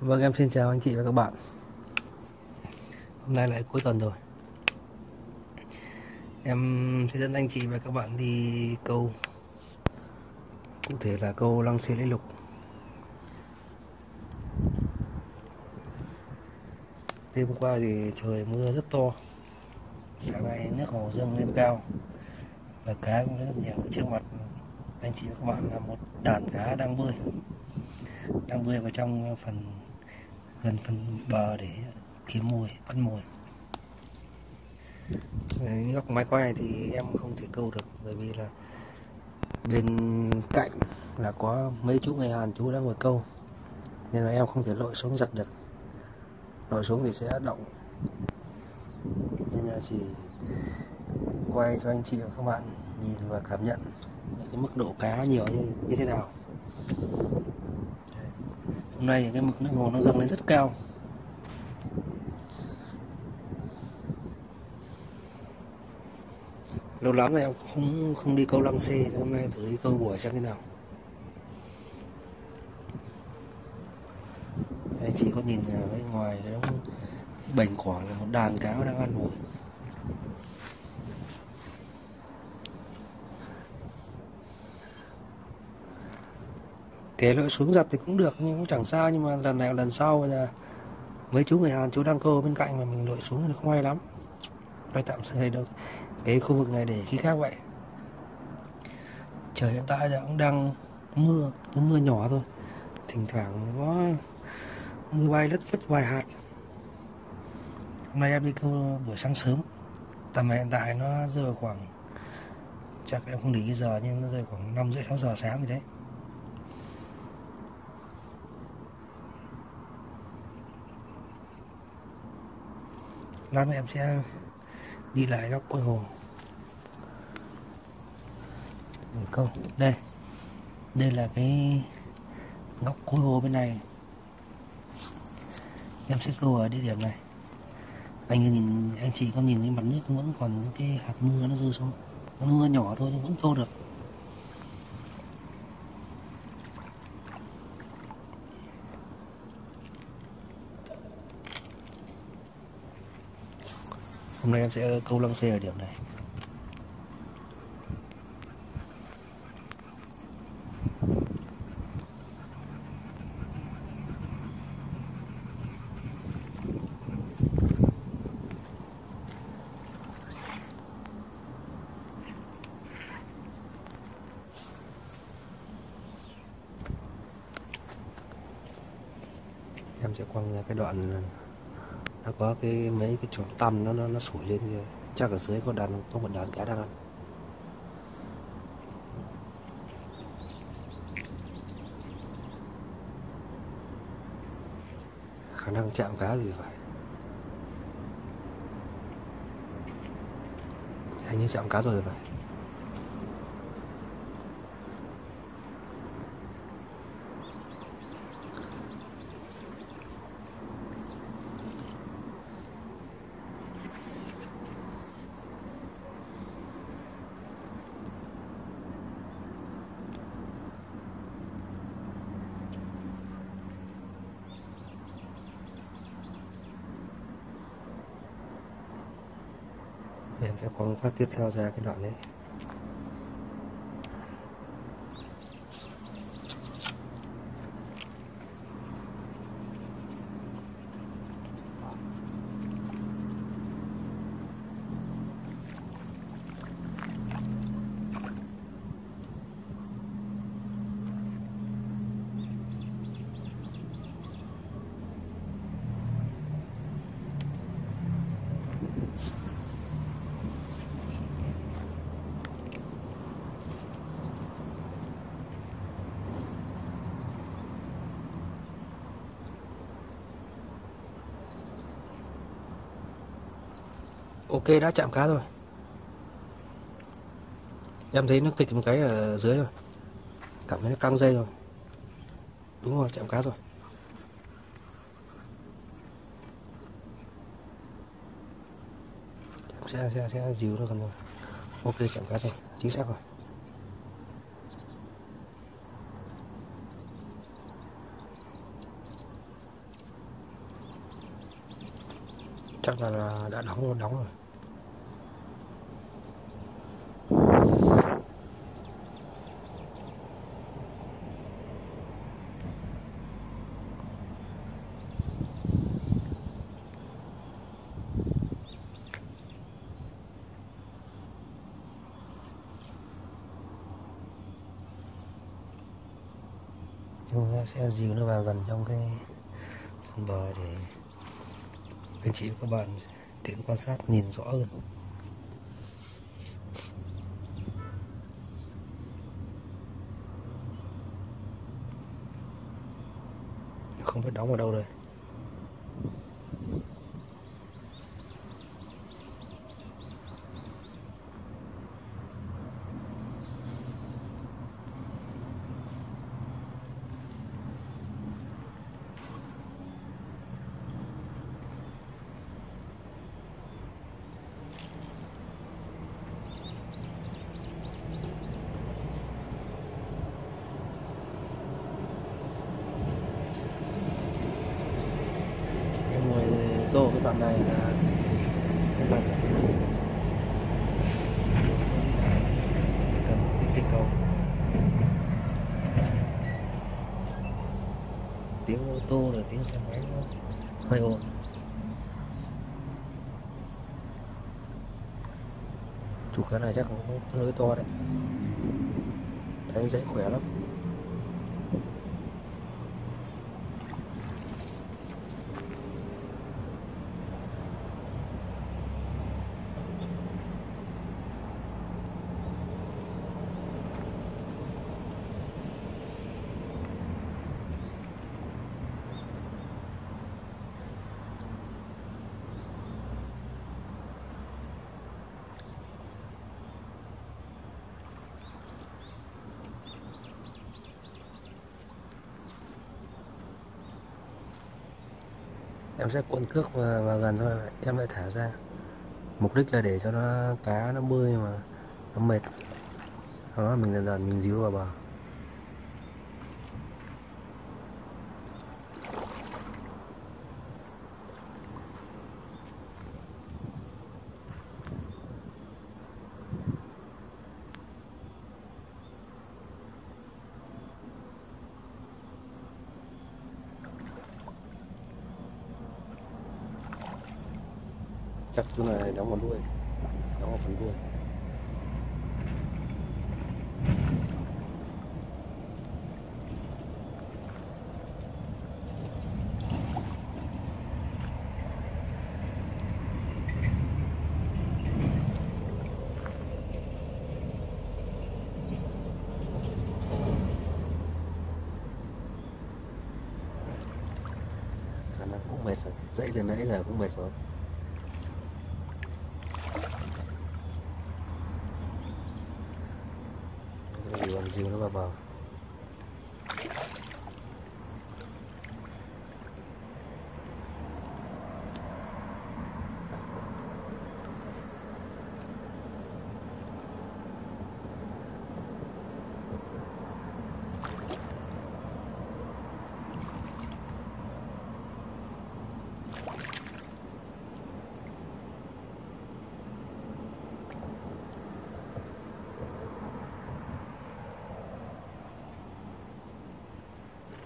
Vâng, em xin chào anh chị và các bạn. Hôm nay lại cuối tuần rồi. Em sẽ dẫn anh chị và các bạn đi câu, cụ thể là câu lăng xê lưỡi lục. Đêm qua thì trời mưa rất to, sáng nay nước hồ dâng lên cao và cá cũng rất nhiều. Trước mặt anh chị và các bạn là một đàn cá đang bơi vào trong gần phần bờ để kiếm mồi, bắt mồi. Góc mái quay này thì em không thể câu được, bởi vì là bên cạnh là có mấy chú người Hàn, chú đang ngồi câu, nên là em không thể lội xuống giật được. Lội xuống thì sẽ động, nên là chỉ quay cho anh chị và các bạn nhìn và cảm nhận cái mức độ cá nhiều như thế nào. Hôm nay cái mực nước hồ nó dâng lên rất cao. Lâu lắm rồi em không đi câu lăng xê, hôm nay thử đi câu buổi xem thế nào. Đây, chị có nhìn ở bên ngoài cái bành cỏ là một đàn cá đang ăn mồi. Cái lội xuống giặt thì cũng được nhưng cũng chẳng sao, nhưng mà lần này lần sau là mấy chú người Hàn chú đang câu bên cạnh mà mình lội xuống thì không hay lắm. Đây, tạm thời đâu cái khu vực này để khi khác vậy. Trời hiện tại là cũng đang mưa nhỏ thôi, thỉnh thoảng có mưa bay lất phất vài hạt. Hôm nay em đi câu buổi sáng sớm, tầm này hiện tại nó rơi vào khoảng, chắc em không để ý giờ, nhưng nó rơi khoảng 5:30 6 giờ sáng gì đấy. Lát nữa em sẽ đi lại góc quay hồ để câu. Đây là cái góc cuối hồ bên này. Em sẽ câu ở địa điểm này. Anh chị có nhìn thấy mặt nước vẫn còn những cái hạt mưa nó rơi xuống. Mưa nhỏ thôi nhưng vẫn câu được. Hôm nay em sẽ câu lăng xê ở điểm này. Em sẽ quăng ra cái đoạn nó có cái mấy cái chòm tăm nó sủi lên kia. Chắc ở dưới có một đàn cá đang ăn. Khả năng chạm cá gì phải. Hình như chạm cá rồi phải. Em sẽ quăng phát tiếp theo ra cái đoạn đấy. Ok, đã chạm cá rồi. Em thấy nó kịch một cái ở dưới rồi, cảm thấy nó căng dây rồi. Đúng rồi, chạm cá rồi. Em sẽ dìu nó gần rồi. Ok, chạm cá rồi, chính xác rồi. chắc là đã đóng rồi. Chúng sẽ dìu nó vào gần trong cái phần bờ để anh chị và các bạn tiện quan sát nhìn rõ hơn. Không biết đóng ở đâu rồi. Câu cái đoạn này là cần cái câu tiếng ô tô rồi tiếng xe máy nó hơi ồn. Chủ cá này chắc cũng lưới to đấy, thấy dãy khỏe lắm. Em sẽ cuộn cước vào gần rồi em lại thả ra. Mục đích là để cho nó cá nó bơi mà nó mệt. Sau đó mình dần dần mình díu vào bờ. Chắc chỗ này đóng vào đuôi, đóng vào phần đuôi. Khả năng cũng mệt rồi, dậy từ nãy giờ cũng mệt rồi. Dìu nó vào bờ.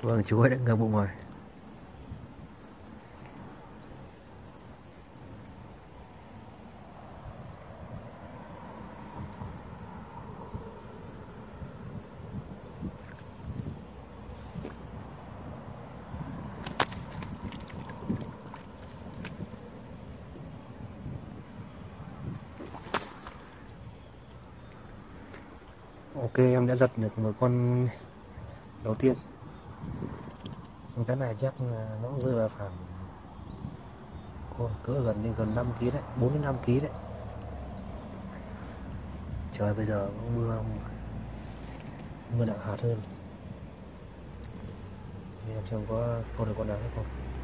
Vâng, chú ấy đã ngập bụng rồi. Ok, em đã giật được một con đầu tiên. Cái này chắc là nó rơi vào khoảng cỡ gần 5 kg đấy, 4 đến 5 kg đấy. Trời bây giờ mưa nặng hạt hơn. Nên em chưa có câu được con nào hết không?